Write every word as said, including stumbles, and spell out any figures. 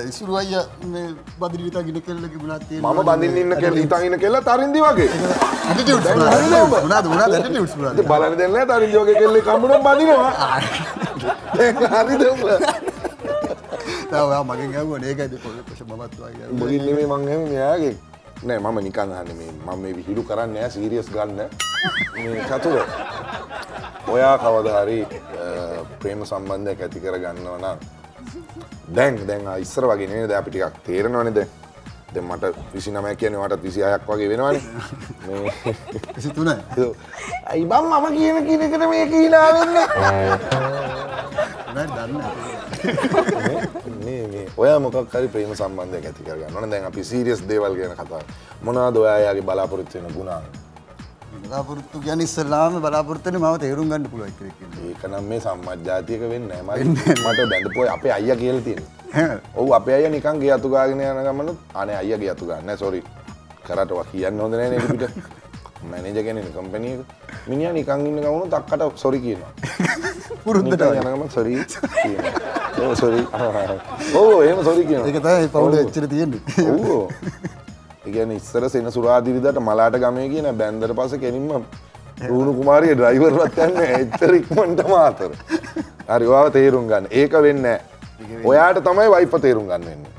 ඉසුරු අයියා මේ බදිරිවිත ගින කෙල්ල ගිබුණා තියෙනවා. මම බඳින්න ඉන්න කෙල්ල ඉතින් ඉන්න කෙල්ල තරින්දි වගේ. ඇටිටියුඩ් මොනාද මොනාද ඇටිටියුඩ්ස් මොනාද. බලන්න දෙන්නේ නැහැ තරින්දි වගේ කෙල්ලෙක් හම්බුනොත් බඳිනවා. දැන් හරිද උඹලා. තාම ඔයා මගෙන් ඇහුවා නේද ඒකද පොෂ මමත් වගේ. මොකින් නෙමෙයි මං ඇහුවේ මෙයාගේ. නෑ මම නිකන් අහන්නේ මේ මම මේ විහිළු කරන්නේ නැහැ සීරියස් ගන්න. මේ චතුර. ඔයා කවදා හරි ප්‍රේම සම්බන්ධයක් ඇති කර ගන්නවා නම් දැන් දැන් ආ ඉස්සර වගේ නෙවෙයි දැන් අපි ටිකක් තේරෙනවනේ දැන් දැන් මට විසිනමය කියන්නේ මටත් විසිහයක් වගේ වෙනවනේ මේ විසිතුනයි අයි බම් මම කියන කින එකට මේක hina වෙන්න නෑ දන්නේ මේ මේ ඔයා මොකක් හරි ප්‍රේම සම්බන්ධයක් ඇති කර ගන්නවනේ දැන් අපි සීරියස් දේවල් ගැන කතා මොනවාද ඔයාගේ බලාපොරොත්තු වෙන ගුණාංග බලාපොරොත්තු කියන්නේ ඉස්සලාම බලාපොරොත්තු වෙන්නේ මම තේරුම් ගන්න පුළුවන් කියලා කියන්නේ. ඒක නම් මේ සම්මාජාතියක වෙන්නේ නැහැ. මට බඳපොයි අපේ අයියා කියලා තියෙනවා. ඔව් අපේ අයියා නිකන් ගේ අතු ගාගෙන යන ගමන අනේ අයියා ගේ අතු ගන්න. සෝරි. කරාටවා කියන්න හොඳ නැහැ නේද පිට. මැනේජර් කෙනෙක් කම්පැනි එක. මිනිහා නිකන් ඉන්න ගමන තක්කට සෝරි කියනවා. පුරුද්දට යන ගමන සෝරි කියනවා. ඔව් සෝරි. ඔව් එහෙම සෝරි කියනවා. ඒක තමයි පවුල ඇච්චර තියෙන්නේ. ඔව්. කියන්නේ ඉස්සර සෙනසුරාදි විදට මලාට ගමේ කියන බැන්දර පස්සේ කෙනින්ම රුණු කුමාරිය ඩ්‍රයිවර්වත් යන්නේ ඇත්තට ඉක්මනට මාතර. හරි ඔයාව තේරුම් ගන්න. ඒක වෙන්නේ නැහැ. ඔයාට තමයි වයිෆ්ව තේරුම් ගන්න වෙන්නේ.